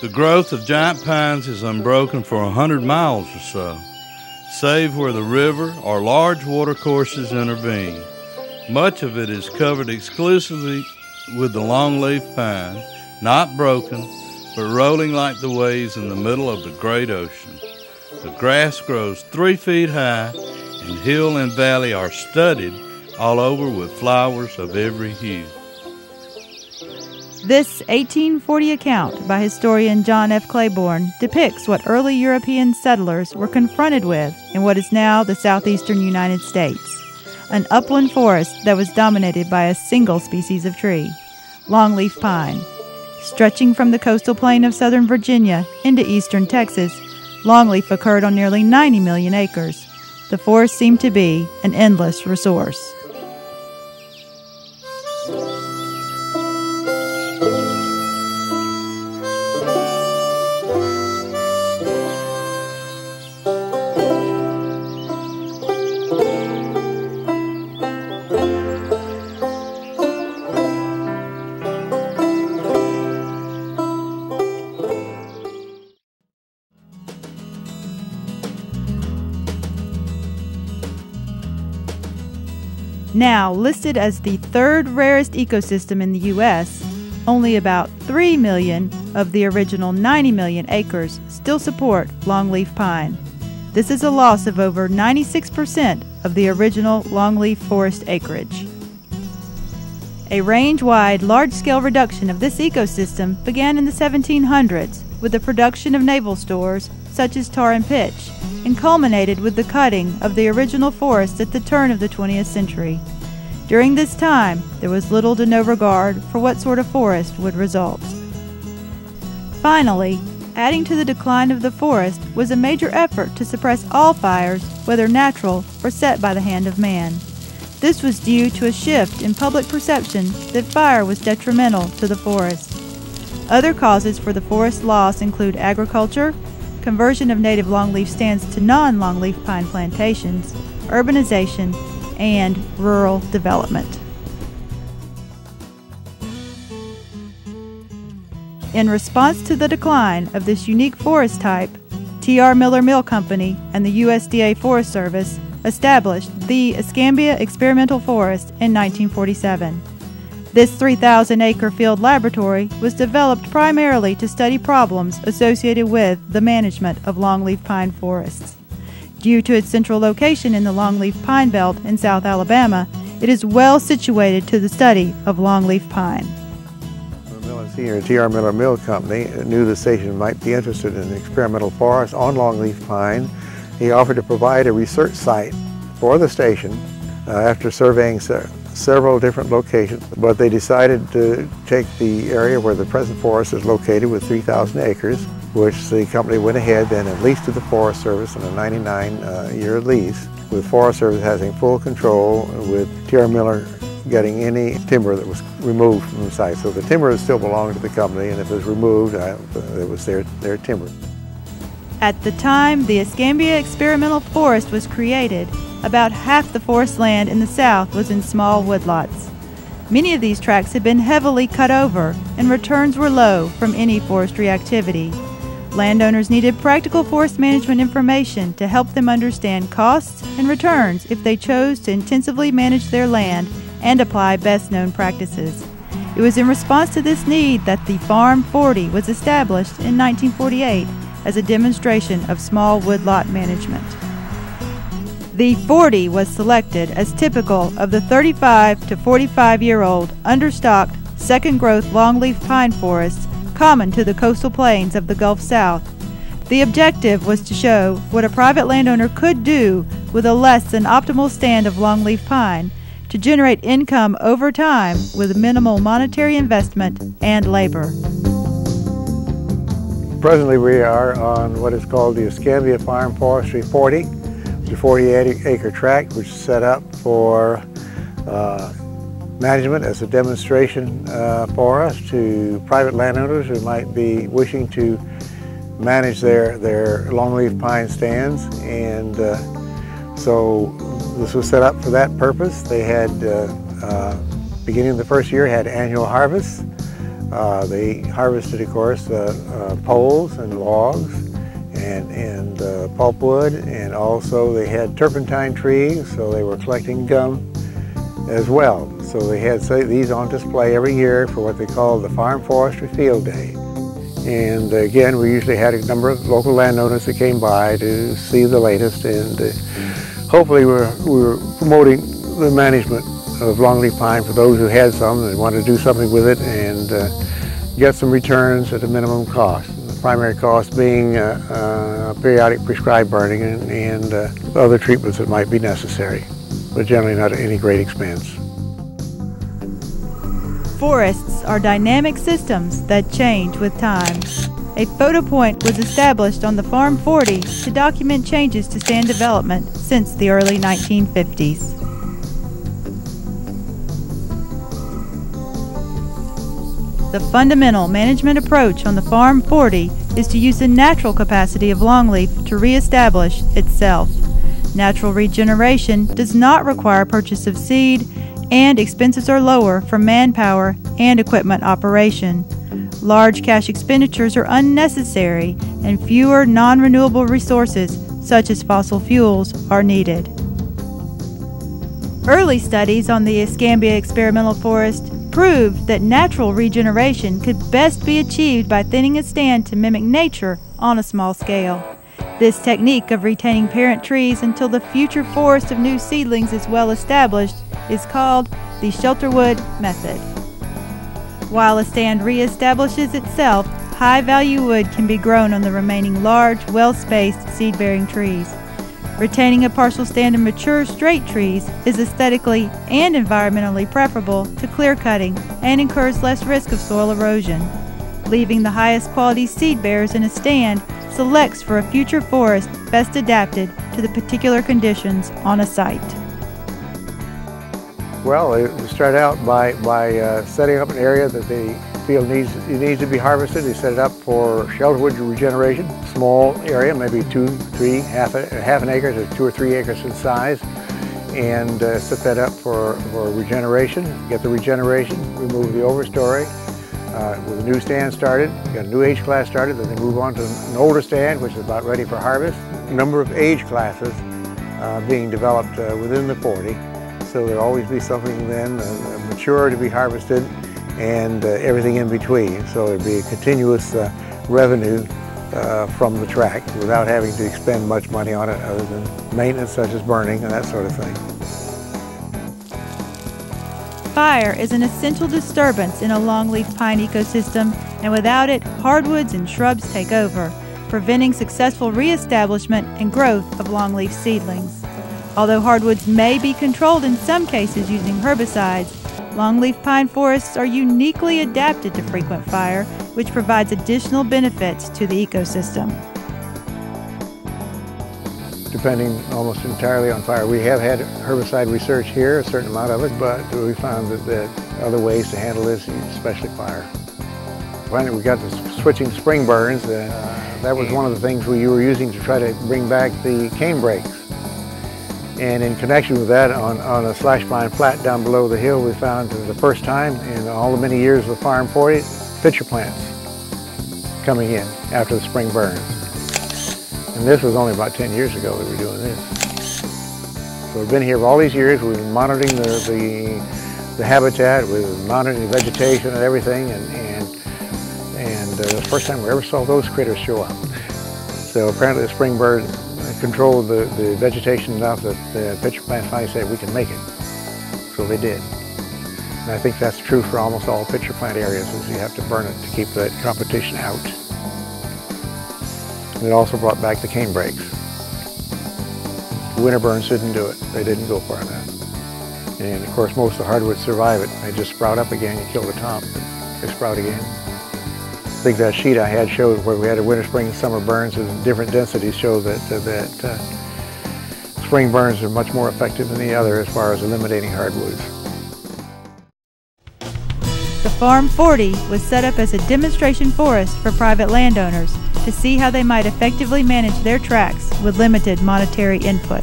The growth of giant pines is unbroken for 100 miles or so, save where the river or large watercourses intervene. Much of it is covered exclusively with the longleaf pine, not broken, but rolling like the waves in the middle of the great ocean. The grass grows 3 feet high, and hill and valley are studded all over with flowers of every hue. This 1840 account by historian John F. Claiborne depicts what early European settlers were confronted with in what is now the southeastern United States, an upland forest that was dominated by a single species of tree, longleaf pine. Stretching from the coastal plain of southern Virginia into eastern Texas, longleaf occurred on nearly 90 million acres. The forest seemed to be an endless resource. Now listed as the third rarest ecosystem in the U.S., only about 3 million of the original 90 million acres still support longleaf pine. This is a loss of over 96% of the original longleaf forest acreage. A range-wide, large-scale reduction of this ecosystem began in the 1700s with the production of naval stores such as tar and pitch, and culminated with the cutting of the original forest at the turn of the 20th century. During this time, there was little to no regard for what sort of forest would result. Finally, adding to the decline of the forest was a major effort to suppress all fires, whether natural or set by the hand of man. This was due to a shift in public perception that fire was detrimental to the forest. Other causes for the forest loss include agriculture, conversion of native longleaf stands to non-longleaf pine plantations, urbanization, and rural development. In response to the decline of this unique forest type, T.R. Miller Mill Company and the USDA Forest Service established the Escambia Experimental Forest in 1947. This 3,000-acre field laboratory was developed primarily to study problems associated with the management of longleaf pine forests. Due to its central location in the longleaf pine belt in South Alabama, it is well situated to the study of longleaf pine. Miller Sr. T.R. Miller Mill Company knew the station might be interested in experimental forests on longleaf pine. He offered to provide a research site for the station after surveying several different locations, but they decided to take the area where the present forest is located with 3,000 acres, which the company went ahead and leased to the Forest Service on a 99-year lease, with Forest Service having full control, with T.R. Miller getting any timber that was removed from the site. So the timber still belonged to the company, and if it was removed, it was their timber. At the time the Escambia Experimental Forest was created, about half the forest land in the south was in small woodlots. Many of these tracts had been heavily cut over, and returns were low from any forestry activity. Landowners needed practical forest management information to help them understand costs and returns if they chose to intensively manage their land and apply best-known practices. It was in response to this need that the Farm 40 was established in 1948 as a demonstration of small woodlot management. The 40 was selected as typical of the 35 to 45-year-old understocked second-growth longleaf pine forests common to the coastal plains of the Gulf South. The objective was to show what a private landowner could do with a less than optimal stand of longleaf pine to generate income over time with minimal monetary investment and labor. Presently we are on what is called the Escambia Farm Forestry 40. A 48-acre tract which is set up for management as a demonstration forest to private landowners who might be wishing to manage their longleaf pine stands, and so this was set up for that purpose. They had, beginning of the first year, had annual harvests. They harvested, of course, poles and logs and pulpwood, and also they had turpentine trees, so they were collecting gum as well. So they had these on display every year for what they called the Farm Forestry Field Day. And again, we usually had a number of local landowners that came by to see the latest, and hopefully we were promoting the management of longleaf pine for those who had some and wanted to do something with it and get some returns at a minimum cost. Primary cost being periodic prescribed burning and other treatments that might be necessary, but generally not at any great expense. Forests are dynamic systems that change with time. A photo point was established on the Farm 40 to document changes to stand development since the early 1950s. The fundamental management approach on the Farm 40 is to use the natural capacity of longleaf to reestablish itself. Natural regeneration does not require purchase of seed, and expenses are lower for manpower and equipment operation. Large cash expenditures are unnecessary, and fewer non-renewable resources, such as fossil fuels, are needed. Early studies on the Escambia Experimental Forest proved that natural regeneration could best be achieved by thinning a stand to mimic nature on a small scale. This technique of retaining parent trees until the future forest of new seedlings is well established is called the shelterwood method. While a stand reestablishes itself, high-value wood can be grown on the remaining large, well-spaced seed-bearing trees. Retaining a partial stand of mature straight trees is aesthetically and environmentally preferable to clear cutting and incurs less risk of soil erosion. Leaving the highest quality seed bearers in a stand selects for a future forest best adapted to the particular conditions on a site. Well, we start out by setting up an area that the field needs to be harvested. They set it up for shelterwood regeneration, small area, maybe 2, 3, half an acre to 2 or 3 acres in size, and set that up for regeneration, get the regeneration, remove the overstory, with a new stand started, got a new age class started, then they move on to an older stand which is about ready for harvest. A number of age classes being developed within the 40. So there'll always be something then mature to be harvested and everything in between. So there'll be a continuous revenue from the tract without having to expend much money on it other than maintenance such as burning and that sort of thing. Fire is an essential disturbance in a longleaf pine ecosystem, and without it, hardwoods and shrubs take over, preventing successful reestablishment and growth of longleaf seedlings. Although hardwoods may be controlled in some cases using herbicides, longleaf pine forests are uniquely adapted to frequent fire, which provides additional benefits to the ecosystem. Depending almost entirely on fire. We have had herbicide research here, a certain amount of it, but we found that other ways to handle this, especially fire. Finally, we got to switching spring burns. That was one of the things we were using to try to bring back the cane breaks. And in connection with that, on a slash pine flat down below the hill, we found for the first time in all the many years of the Farm 40, pitcher plants coming in after the spring burns. And this was only about 10 years ago that we were doing this. So we've been here for all these years. We've been monitoring the habitat, we've been monitoring the vegetation and everything, and the first time we ever saw those critters show up. So apparently the spring bird controlled the vegetation enough that the pitcher plant finally said, we can make it. So they did. And I think that's true for almost all pitcher plant areas, is you have to burn it to keep that competition out. And it also brought back the cane breaks. The winter burns didn't do it. They didn't go far enough. And of course, most of the hardwoods survive it. They just sprout up again. You kill the top, and they sprout again. I think that sheet I had showed where we had a winter, spring, and summer burns and different densities show that spring burns are much more effective than the other as far as eliminating hardwoods. The Farm 40 was set up as a demonstration forest for private landowners to see how they might effectively manage their tracts with limited monetary input.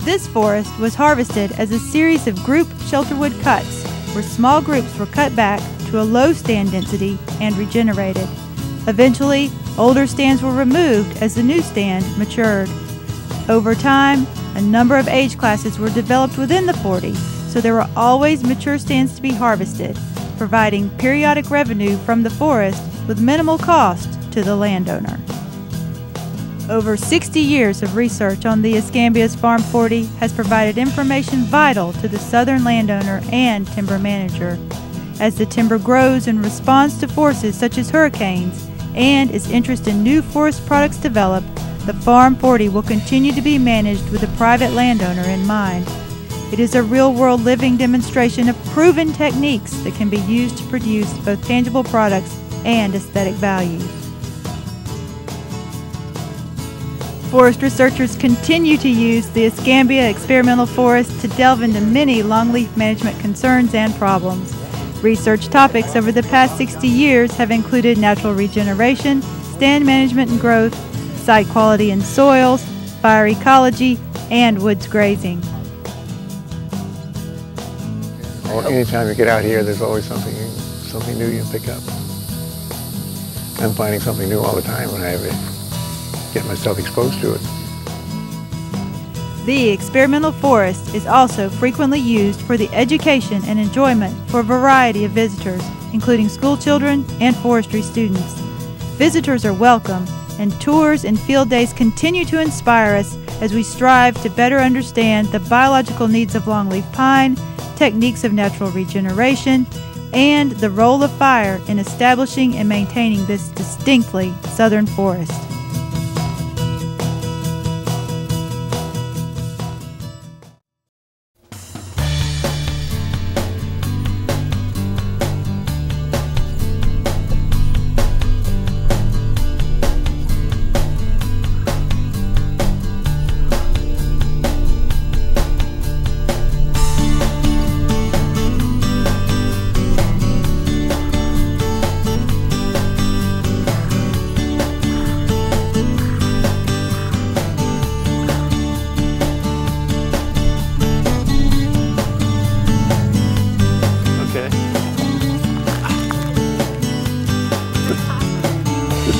This forest was harvested as a series of group shelterwood cuts where small groups were cut back to a low stand density and regenerated. Eventually, older stands were removed as the new stand matured. Over time, a number of age classes were developed within the 40, so there were always mature stands to be harvested, providing periodic revenue from the forest with minimal cost to the landowner. Over 60 years of research on the Escambia's Farm 40 has provided information vital to the southern landowner and timber manager. As the timber grows in response to forces such as hurricanes and as interest in new forest products develop, the Farm 40 will continue to be managed with a private landowner in mind. It is a real-world living demonstration of proven techniques that can be used to produce both tangible products and aesthetic values. Forest researchers continue to use the Escambia Experimental Forest to delve into many longleaf management concerns and problems. Research topics over the past 60 years have included natural regeneration, stand management and growth, site quality in soils, fire ecology, and woods grazing. Well, anytime you get out here, there's always something new you can pick up. I'm finding something new all the time when I get myself exposed to it. The Experimental Forest is also frequently used for the education and enjoyment for a variety of visitors, including school children and forestry students. Visitors are welcome, and tours and field days continue to inspire us as we strive to better understand the biological needs of longleaf pine, techniques of natural regeneration, and the role of fire in establishing and maintaining this distinctly southern forest.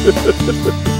Ha, ha, ha.